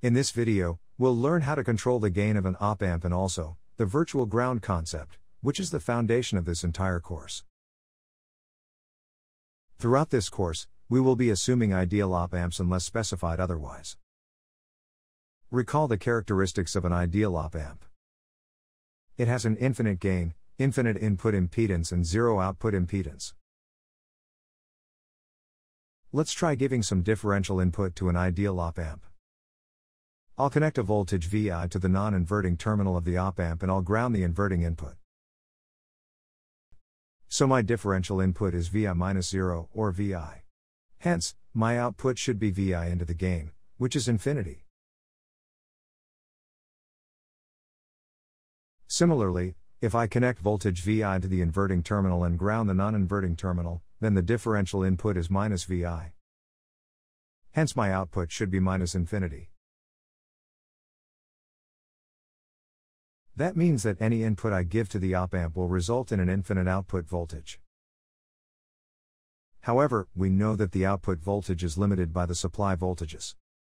In this video, we'll learn how to control the gain of an op-amp and also, the virtual ground concept, which is the foundation of this entire course. Throughout this course, we will be assuming ideal op-amps unless specified otherwise. Recall the characteristics of an ideal op-amp. It has an infinite gain, infinite input impedance and zero output impedance. Let's try giving some differential input to an ideal op-amp. I'll connect a voltage VI to the non-inverting terminal of the op-amp and I'll ground the inverting input. So my differential input is VI minus 0, or VI. Hence, my output should be VI into the gain, which is infinity. Similarly, if I connect voltage VI to the inverting terminal and ground the non-inverting terminal, then the differential input is minus VI. Hence my output should be minus infinity. That means that any input I give to the op-amp will result in an infinite output voltage. However, we know that the output voltage is limited by the supply voltages.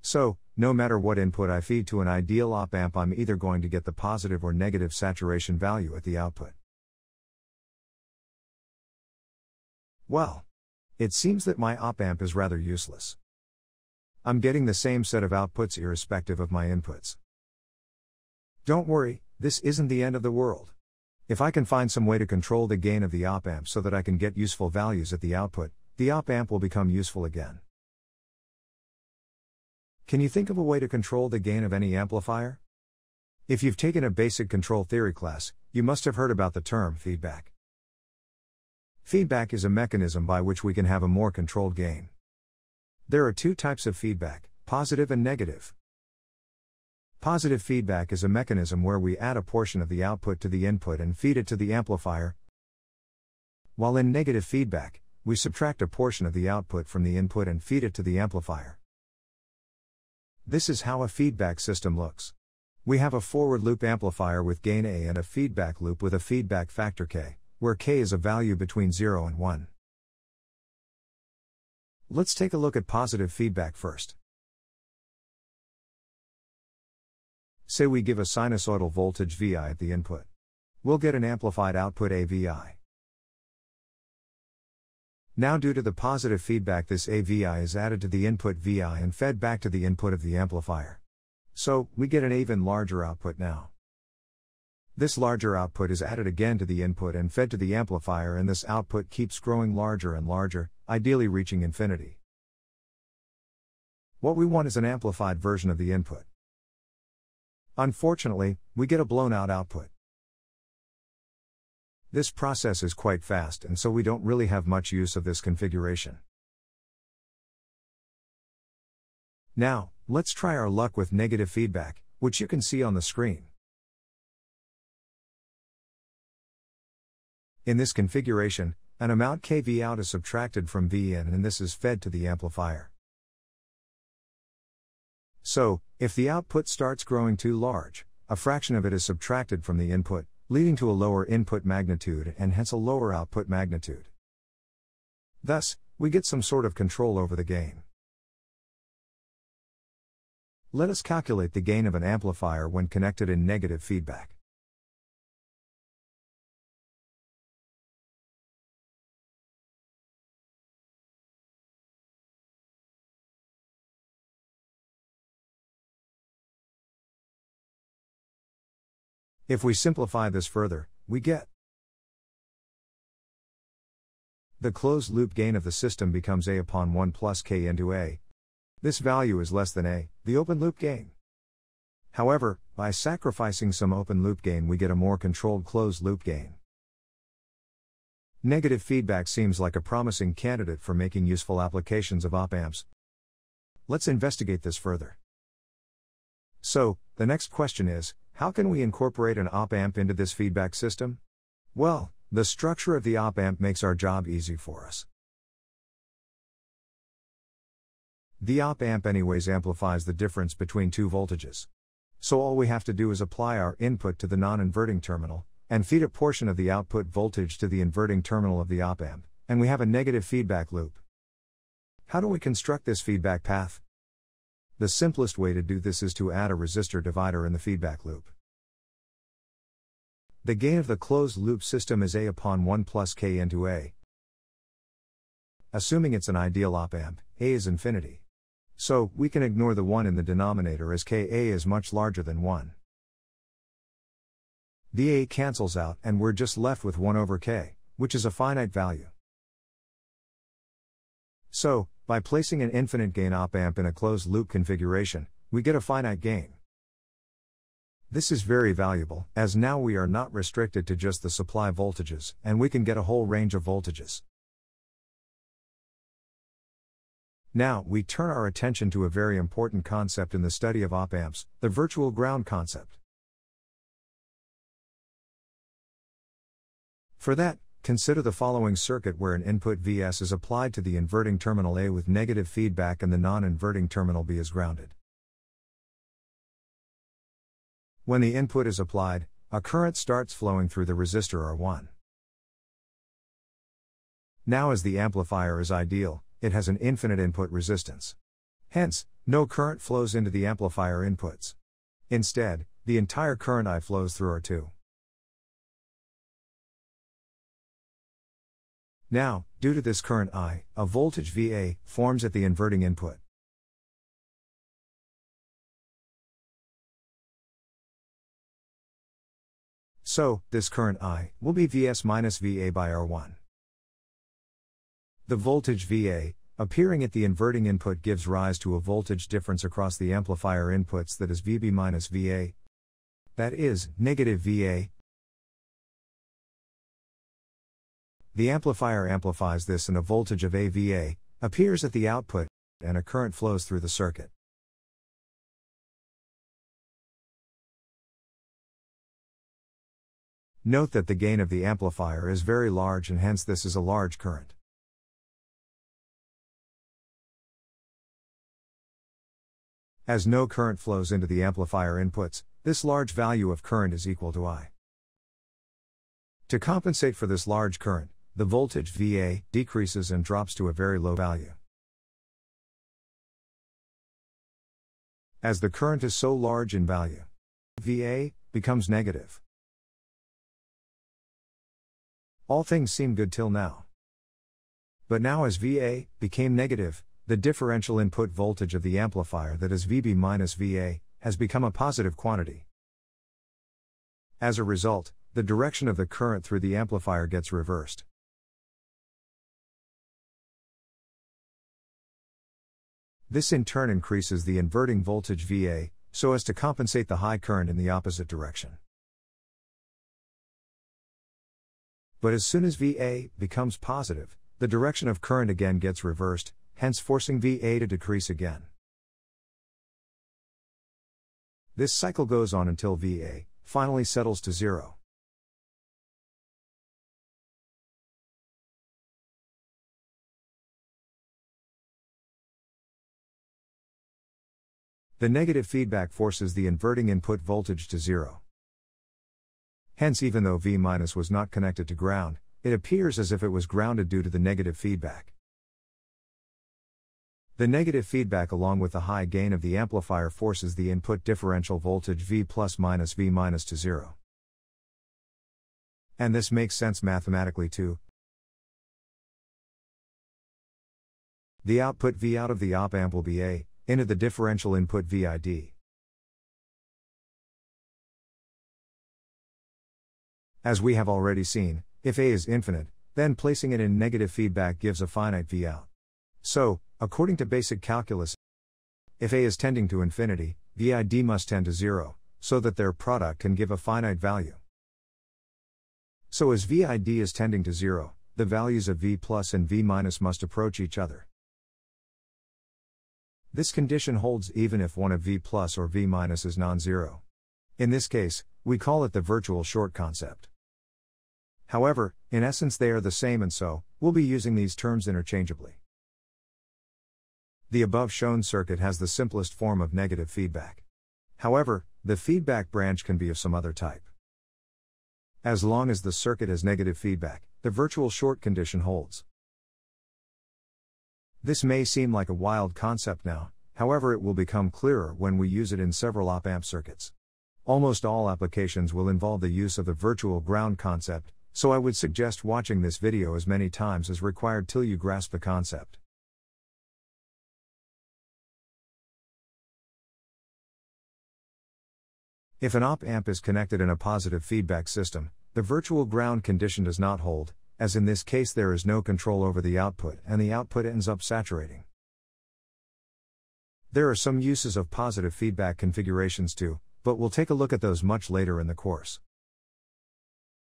So, no matter what input I feed to an ideal op-amp, I'm either going to get the positive or negative saturation value at the output. Well, it seems that my op-amp is rather useless. I'm getting the same set of outputs irrespective of my inputs. Don't worry. This isn't the end of the world. If I can find some way to control the gain of the op-amp so that I can get useful values at the output, the op-amp will become useful again. Can you think of a way to control the gain of any amplifier? If you've taken a basic control theory class, you must have heard about the term feedback. Feedback is a mechanism by which we can have a more controlled gain. There are two types of feedback, positive and negative. Positive feedback is a mechanism where we add a portion of the output to the input and feed it to the amplifier, while in negative feedback, we subtract a portion of the output from the input and feed it to the amplifier. This is how a feedback system looks. We have a forward loop amplifier with gain A and a feedback loop with a feedback factor K, where K is a value between 0 and 1. Let's take a look at positive feedback first. Say we give a sinusoidal voltage VI at the input. We'll get an amplified output AVI. Now due to the positive feedback, this AVI is added to the input VI and fed back to the input of the amplifier. So, we get an even larger output now. This larger output is added again to the input and fed to the amplifier, and this output keeps growing larger and larger, ideally reaching infinity. What we want is an amplified version of the input. Unfortunately, we get a blown-out output. This process is quite fast, and so we don't really have much use of this configuration. Now, let's try our luck with negative feedback, which you can see on the screen. In this configuration, an amount KV out is subtracted from VIN, and this is fed to the amplifier. So, if the output starts growing too large, a fraction of it is subtracted from the input, leading to a lower input magnitude and hence a lower output magnitude. Thus, we get some sort of control over the gain. Let us calculate the gain of an amplifier when connected in negative feedback. If we simplify this further, we get the closed-loop gain of the system becomes A upon 1 plus K into A. This value is less than A, the open-loop gain. However, by sacrificing some open-loop gain we get a more controlled closed-loop gain. Negative feedback seems like a promising candidate for making useful applications of op-amps. Let's investigate this further. So, the next question is, how can we incorporate an op-amp into this feedback system? Well, the structure of the op-amp makes our job easy for us. The op-amp anyways amplifies the difference between two voltages. So all we have to do is apply our input to the non-inverting terminal, and feed a portion of the output voltage to the inverting terminal of the op-amp, and we have a negative feedback loop. How do we construct this feedback path? The simplest way to do this is to add a resistor divider in the feedback loop. The gain of the closed loop system is A upon 1 plus K into A. Assuming it's an ideal op-amp, A is infinity. So, we can ignore the 1 in the denominator as Ka is much larger than 1. The A cancels out and we're just left with 1 over K, which is a finite value. So, by placing an infinite gain op-amp in a closed loop configuration, we get a finite gain. This is very valuable, as now we are not restricted to just the supply voltages, and we can get a whole range of voltages. Now, we turn our attention to a very important concept in the study of op-amps, the virtual ground concept. For that, consider the following circuit where an input Vs is applied to the inverting terminal A with negative feedback and the non-inverting terminal B is grounded. When the input is applied, a current starts flowing through the resistor R1. Now, as the amplifier is ideal, it has an infinite input resistance. Hence, no current flows into the amplifier inputs. Instead, the entire current I flows through R2. Now, due to this current I, a voltage VA forms at the inverting input. So, this current I will be Vs minus Va by R1. The voltage Va, appearing at the inverting input, gives rise to a voltage difference across the amplifier inputs that is Vb minus Va, that is, negative Va. The amplifier amplifies this and a voltage of AVA appears at the output, and a current flows through the circuit. Note that the gain of the amplifier is very large and hence this is a large current. As no current flows into the amplifier inputs, this large value of current is equal to I. To compensate for this large current, the voltage VA decreases and drops to a very low value. As the current is so large in value, VA becomes negative. All things seem good till now. But now, as VA became negative, the differential input voltage of the amplifier, that is Vb minus Va, has become a positive quantity. As a result, the direction of the current through the amplifier gets reversed. This in turn increases the inverting voltage Va, so as to compensate the high current in the opposite direction. But as soon as Va becomes positive, the direction of current again gets reversed, hence forcing Va to decrease again. This cycle goes on until Va finally settles to zero. The negative feedback forces the inverting input voltage to zero. Hence, even though V- was not connected to ground, it appears as if it was grounded due to the negative feedback. The negative feedback along with the high gain of the amplifier forces the input differential voltage V plus minus V minus to zero. And this makes sense mathematically too. The output V out of the op-amp will be A into the differential input VID. As we have already seen, if A is infinite, then placing it in negative feedback gives a finite V out. So, according to basic calculus, if A is tending to infinity, VID must tend to zero, so that their product can give a finite value. So as VID is tending to zero, the values of V plus and V minus must approach each other. This condition holds even if one of V plus or V minus is non-zero. In this case, we call it the virtual short concept. However, in essence they are the same, and so, we'll be using these terms interchangeably. The above shown circuit has the simplest form of negative feedback. However, the feedback branch can be of some other type. As long as the circuit has negative feedback, the virtual short condition holds. This may seem like a wild concept now, however it will become clearer when we use it in several op-amp circuits. Almost all applications will involve the use of the virtual ground concept, so I would suggest watching this video as many times as required till you grasp the concept. If an op-amp is connected in a positive feedback system, the virtual ground condition does not hold, as in this case there is no control over the output and the output ends up saturating. There are some uses of positive feedback configurations too, but we'll take a look at those much later in the course.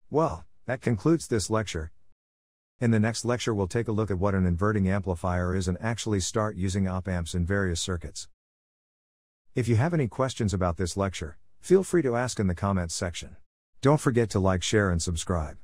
Well, that concludes this lecture. In the next lecture we'll take a look at what an inverting amplifier is and actually start using op-amps in various circuits. If you have any questions about this lecture, feel free to ask in the comments section. Don't forget to like, share and subscribe.